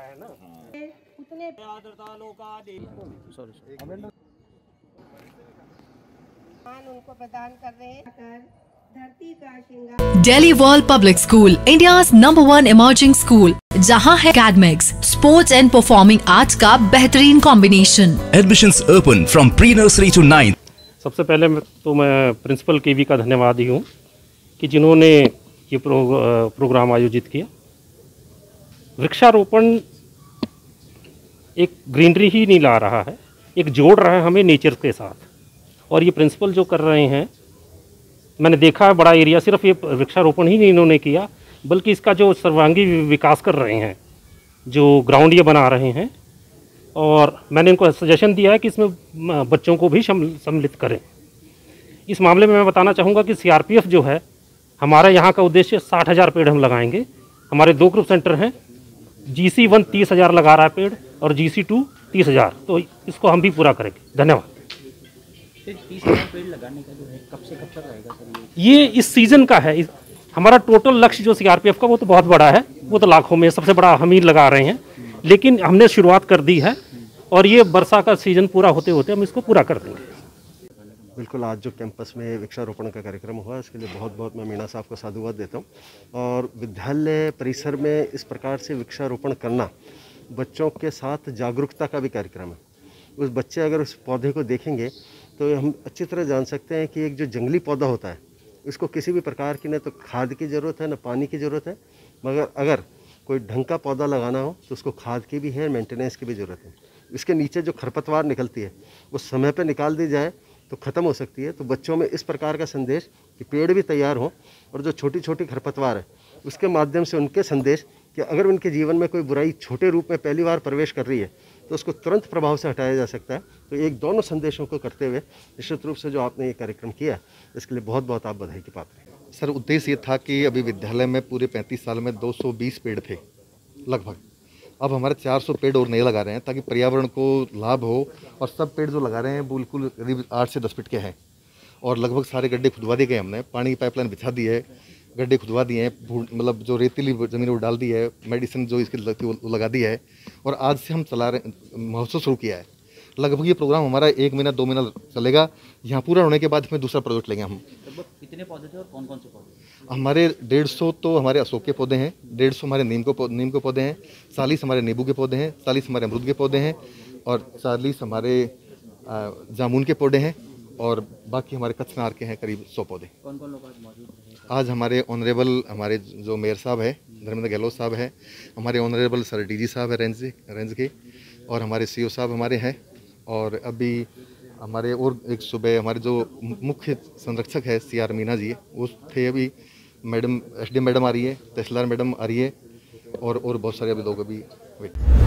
है ना उतने आदर्शालों का उनको प्रदान कर रहे हैं। Delhi world public school India's #1 emerging school, जहां है academics, sports and performing arts का बेहतरीन combination. Admissions open from pre nursery to 9th। सबसे पहले तो मैं प्रिंसिपल केवी का धन्यवादी हूं कि जिन्होंने ये प्रोग्राम आयोजित किया। वृक्षारोपण एक ग्रीनरी ही नहीं ला रहा है, एक जोड़ रहा है हमें नेचर के साथ। और ये प्रिंसिपल जो कर रहे हैं, मैंने देखा है बड़ा एरिया, सिर्फ ये वृक्षारोपण ही नहीं इन्होंने किया बल्कि इसका जो सर्वांगी विकास कर रहे हैं, जो ग्राउंड ये बना रहे हैं। और मैंने इनको सजेशन दिया है कि इसमें बच्चों को भी सम्मिलित करें। इस मामले में मैं बताना चाहूँगा कि CRPF जो है, हमारा यहाँ का उद्देश्य 60,000 पेड़ हम लगाएंगे। हमारे 2 ग्रुप सेंटर हैं, GC1 30,000 लगा रहा है पेड़ और GC2 30,000, तो इसको हम भी पूरा करेंगे। धन्यवाद। 30,000 पेड़ लगाने का जो है कब से कब तक रहेगा सर? ये इस सीजन का है। हमारा टोटल लक्ष्य जो CRPF का, वो तो बहुत बड़ा है, वो तो लाखों में सबसे बड़ा हम ही लगा रहे हैं, लेकिन हमने शुरुआत कर दी है और ये वर्षा का सीजन पूरा होते होते हम इसको पूरा कर देंगे। बिल्कुल, आज जो कैंपस में वृक्षारोपण का कार्यक्रम हुआ, इसके लिए बहुत बहुत मैं मीणा साहब को साधुवाद देता हूँ। और विद्यालय परिसर में इस प्रकार से वृक्षारोपण करना बच्चों के साथ जागरूकता का भी कार्यक्रम है। उस बच्चे अगर उस पौधे को देखेंगे तो हम अच्छी तरह जान सकते हैं कि एक जो जंगली पौधा होता है, उसको किसी भी प्रकार की न तो खाद की ज़रूरत है, न पानी की ज़रूरत है, मगर अगर कोई ढंग का पौधा लगाना हो तो उसको खाद की भी है, मेंटेनेंस की भी ज़रूरत है। इसके नीचे जो खरपतवार निकलती है वो समय पर निकाल दी जाए तो ख़त्म हो सकती है। तो बच्चों में इस प्रकार का संदेश कि पेड़ भी तैयार हो और जो छोटी छोटी खरपतवार है उसके माध्यम से उनके संदेश कि अगर उनके जीवन में कोई बुराई छोटे रूप में पहली बार प्रवेश कर रही है तो उसको तुरंत प्रभाव से हटाया जा सकता है। तो एक दोनों संदेशों को करते हुए निश्चित रूप से जो आपने ये कार्यक्रम किया, इसके लिए बहुत बहुत आप बधाई के पात्र हैं। सर, उद्देश्य ये था कि अभी विद्यालय में पूरे 35 साल में 220 पेड़ थे लगभग, अब हमारे 400 पेड़ और नए लगा रहे हैं ताकि पर्यावरण को लाभ हो। और सब पेड़ जो लगा रहे हैं बिल्कुल करीब 8 से 10 फीट के हैं और लगभग सारे गड्ढे खुदवा दिए गए। हमने पानी की पाइपलाइन बिछा दी है, गड्ढे खुदवा दिए हैं, मतलब जो रेतीली ज़मीन वो डाल दी है, मेडिसिन जो इसकी लगती है वो लगा दी है। और आज से हम चला रहे, महोत्सव शुरू किया है। लगभग ये प्रोग्राम हमारा 1 महीना 2 महीना चलेगा। यहाँ पूरा होने के बाद फिर दूसरा प्रोजेक्ट लेंगे हम। कितने पौधे थे और कौन कौन से पौधे? हमारे 150 तो हमारे अशोक के पौधे हैं, 150 हमारे नीम के पौधे हैं, 40 हमारे नींबू के पौधे हैं, 40 हमारे अमरूद के पौधे हैं और 40 हमारे जामुन के पौधे हैं और बाकी हमारे कचनार के हैं करीब 100 पौधे। कौन कौन लोग आज मौजूद हैं? आज हमारे ऑनरेबल, हमारे जो मेयर साहब है धर्मेंद्र गहलोत साहब है, हमारे ऑनरेबल सर DG साहब है रेंज के, और हमारे CO साहब हमारे हैं। और अभी हमारे और एक सुबह हमारे जो मुख्य संरक्षक है सीआर मीना जी, वो थे। अभी मैडम SDM मैडम आ रही है, तहसीलदार मैडम आ रही है और बहुत सारे अभी लोग अभी